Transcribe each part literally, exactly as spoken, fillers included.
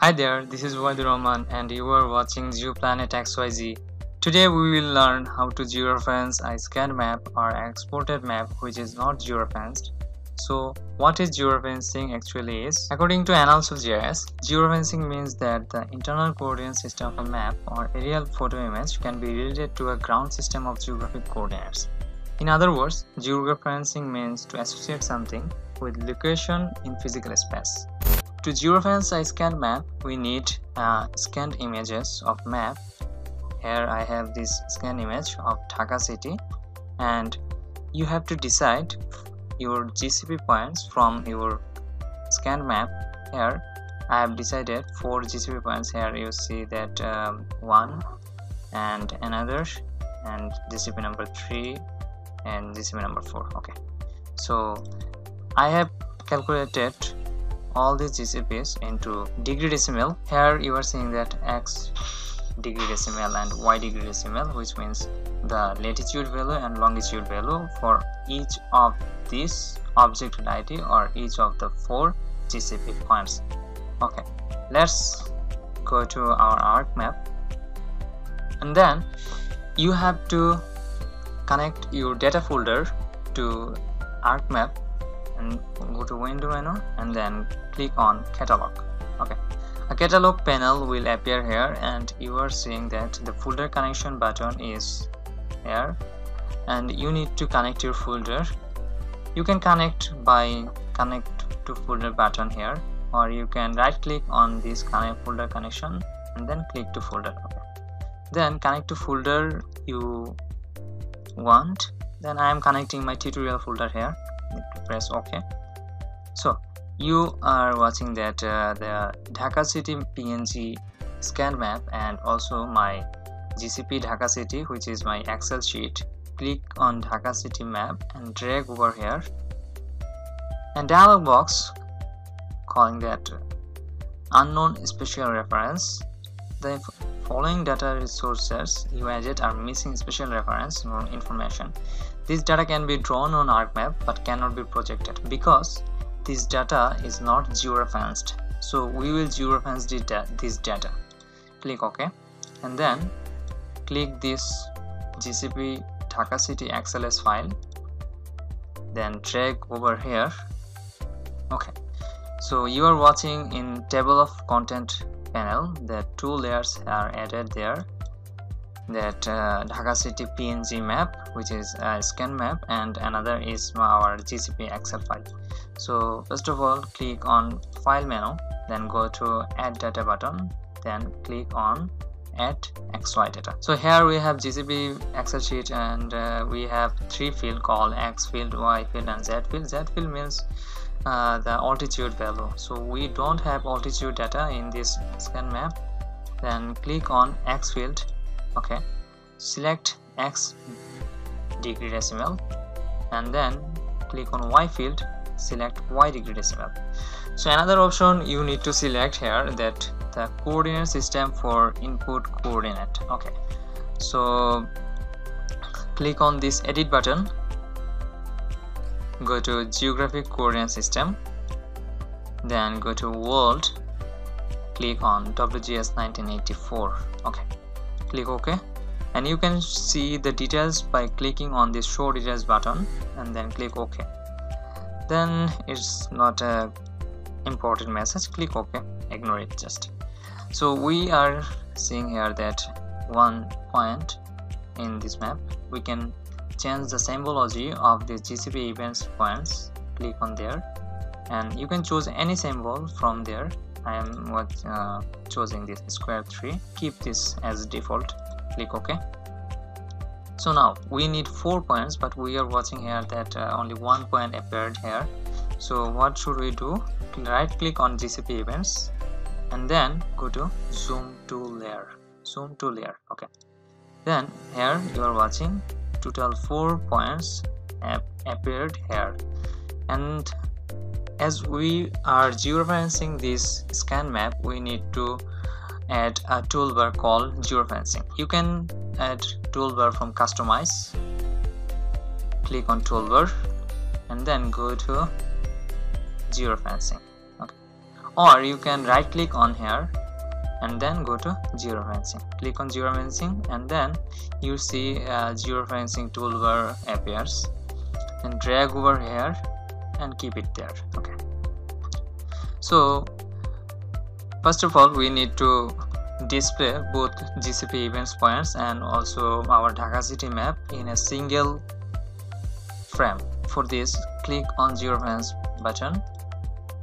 Hi there, this is Obaidur Rahman and you are watching Geoplanet X Y Z. Today we will learn how to georeference a scanned map or exported map which is not georeferenced. So, what is georeferencing actually is? According to Annals of G I S, georeferencing means that the internal coordinate system of a map or aerial photo image can be related to a ground system of geographic coordinates. In other words, georeferencing means to associate something with location in physical space. To georeference a scanned map, we need uh, scanned images of map. Here I have this scanned image of Dhaka City, and you have to decide your G C P points from your scanned map. Here I have decided four G C P points. Here you see that um, one and another, and G C P number three and G C P number four. Okay, so I have calculated all these G C Ps into degree decimal. Here you are seeing that x degree decimal and y degree decimal, which means the latitude value and longitude value for each of these object I D or each of the four G C P points. Okay, let's go to our ArcMap, and then you have to connect your data folder to ArcMap and go to window menu and then click on catalog. Okay, a catalog panel will appear here, and you are seeing that the folder connection button is here, and you need to connect your folder. You can connect by connect to folder button here, or you can right click on this connect folder connection and then click to folder. Okay, then connect to folder you want. Then I am connecting my tutorial folder here. Press OK. So you are watching that uh, the Dhaka City P N G scan map and also my G C P Dhaka City, which is my Excel sheet. Click on Dhaka City map and drag over here, and dialog box calling that unknown special reference. The following data resources you added are missing special reference information. This data can be drawn on ArcMap but cannot be projected because this data is not georeferenced. So we will georeference this data. Click OK, and then click this G C P Dhaka City X L S file. Then drag over here. Okay, so you are watching in table of content panel that two layers are added there. That uh, Dhaka City P N G map, which is a scan map, and another is our G C P Excel file. So first of all, click on file menu, then go to add data button, then click on add X Y data. So here we have G C P Excel sheet, and uh, we have three field called X field, Y field, and Z field. Z field means uh, the altitude value. So we don't have altitude data in this scan map. Then click on X field. Okay, select X degree decimal, and then click on Y field, select Y degree decimal. So another option you need to select here, that the coordinate system for input coordinate. Okay, so click on this edit button, go to geographic coordinate system, then go to world, click on W G S nineteen eighty-four. Okay, click OK, and you can see the details by clicking on this show details button and then click OK. Then it's not a important message, click OK, ignore it just. So we are seeing here that one point in this map. We can change the symbology of the G C P events points. Click on there, and you can choose any symbol from there. I am uh, choosing this square three. Keep this as default. Click OK. So now we need four points, but we are watching here that uh, only one point appeared here. So what should we do? Right click on G C P events and then go to zoom to layer. Zoom to layer. Okay. Then here you are watching total four points have appeared here, and as we are georeferencing this scan map, we need to add a toolbar called georeferencing. You can add toolbar from customize. Click on toolbar and then go to georeferencing. Okay. or you can right click on here and then go to georeferencing. Click on georeferencing and then you see a georeferencing toolbar appears, and drag over here and keep it there. Okay, so first of all we need to display both G C P events points and also our Dhaka City map in a single frame. For this, click on georeference button.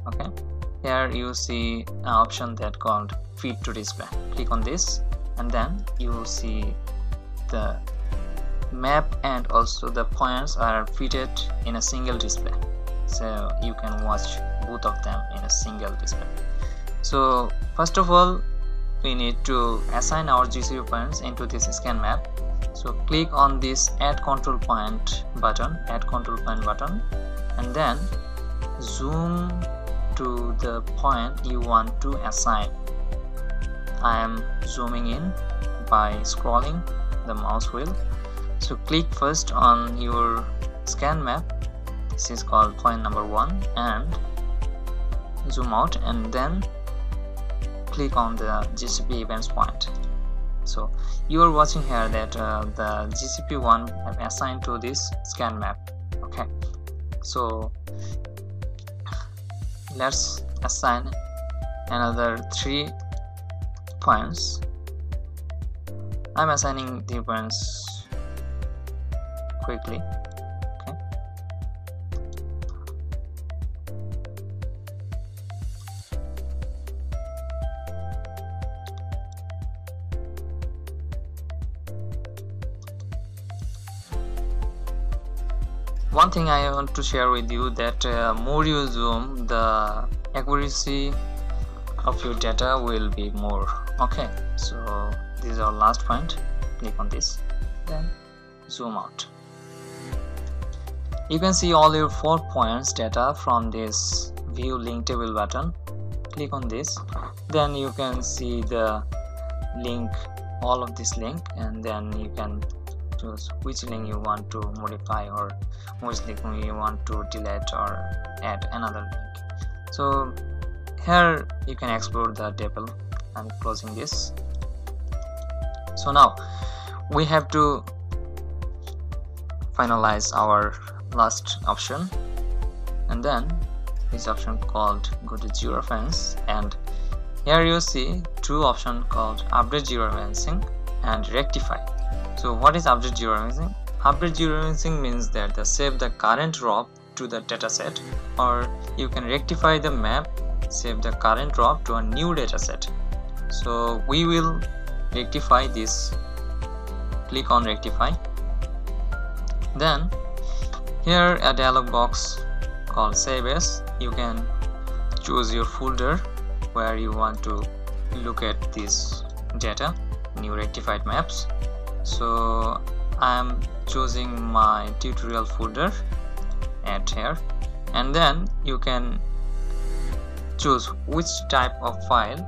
Okay, here you see an option that called Fit to Display. Click on this and then you will see the map and also the points are fitted in a single display, so you can watch both of them in a single display. So first of all we need to assign our G C P points into this scan map. So click on this add control point button, add control point button, and then zoom to the point you want to assign. I am zooming in by scrolling the mouse wheel. So click first on your scan map, this is called point number one, and zoom out and then click on the G C P events point. So you are watching here that uh, the G C P one have assigned to this scan map. Okay, so let's assign another three points. I'm assigning the points quickly. Okay. One thing I want to share with you that uh, more you zoom, the accuracy of your data will be more. Okay, so this is our last point. Click on this, then zoom out. You can see all your four points data from this view link table button. Click on this, then you can see the link, all of this link, and then you can choose which link you want to modify or which link you want to delete or add another link. So here you can explore the table. I'm closing this. So now we have to finalize our last option, and then this option called go to georeference, and here you see two options called update georeferencing and rectify. So what is update georeferencing? Update georeferencing means that they save the current R O B to the dataset, or you can rectify the map, save the current R O B to a new dataset. So we will rectify this. Click on rectify, then here a dialog box called Save As. You can choose your folder where you want to look at this data, new rectified maps. So I am choosing my tutorial folder, add here, and then you can choose which type of file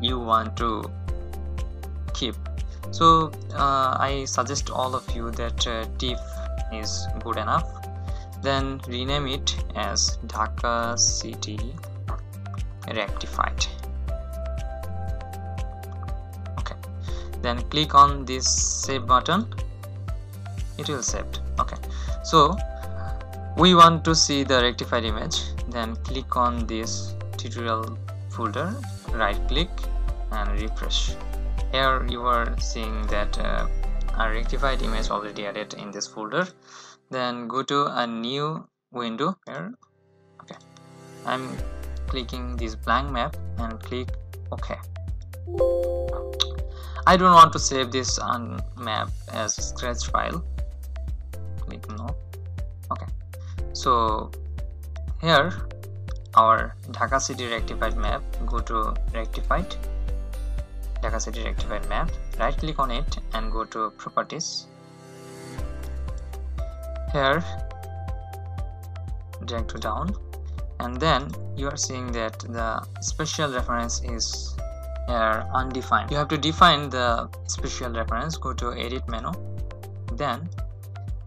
you want to keep. So uh, I suggest all of you that uh, TIFF is good enough. Then rename it as Dhaka City Rectified. Okay, then click on this save button, it will save. Okay, so we want to see the rectified image, then click on this tutorial folder, right click and refresh. Here you are seeing that uh, a rectified image already added in this folder. Then go to a new window here. Okay, I'm clicking this blank map and click OK. I don't want to save this on map as a scratch file. Click no. Okay, so here our Dhaka City rectified map, go to rectified Dhaka City rectified map, right click on it and go to properties. Here drag to down, and then you are seeing that the special reference is here undefined. You have to define the special reference. Go to edit menu, then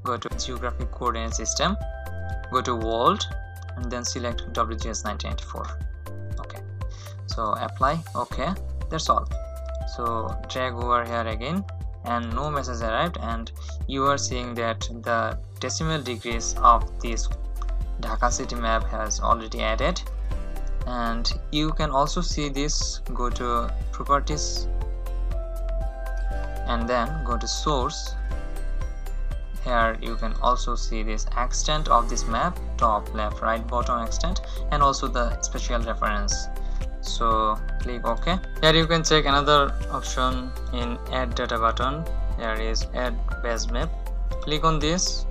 go to geographic coordinate system, go to world, and then select W G S nineteen eighty-four. Okay, So apply, okay, that's all. So drag over here again, and no message arrived, and you are seeing that the decimal degrees of this Dhaka City map has already added. And you can also see this, go to properties and then go to source. Here you can also see this extent of this map, top, left, right, bottom extent, and also the spatial reference. So click OK. Here you can check another option in add data button. Here is add base map. Click on this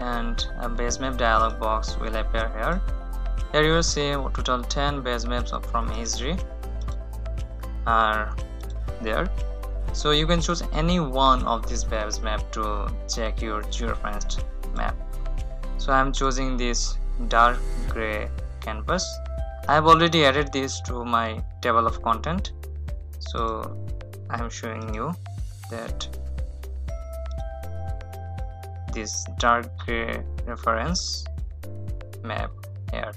and a base map dialog box will appear here. Here you will see total ten base maps from E S R I are there. So you can choose any one of these base map to check your georeferenced map. So I am choosing this dark gray canvas. I have already added this to my table of content. So I am showing you that this dark gray reference map here.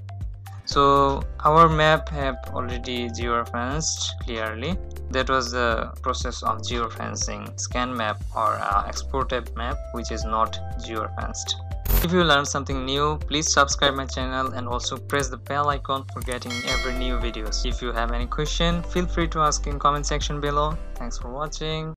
So our map have already georeferenced clearly. That was the process of georeferencing scan map or exported map which is not georeferenced. If you learned something new, please subscribe my channel and also press the bell icon for getting every new videos. If you have any question, feel free to ask in comment section below. Thanks for watching.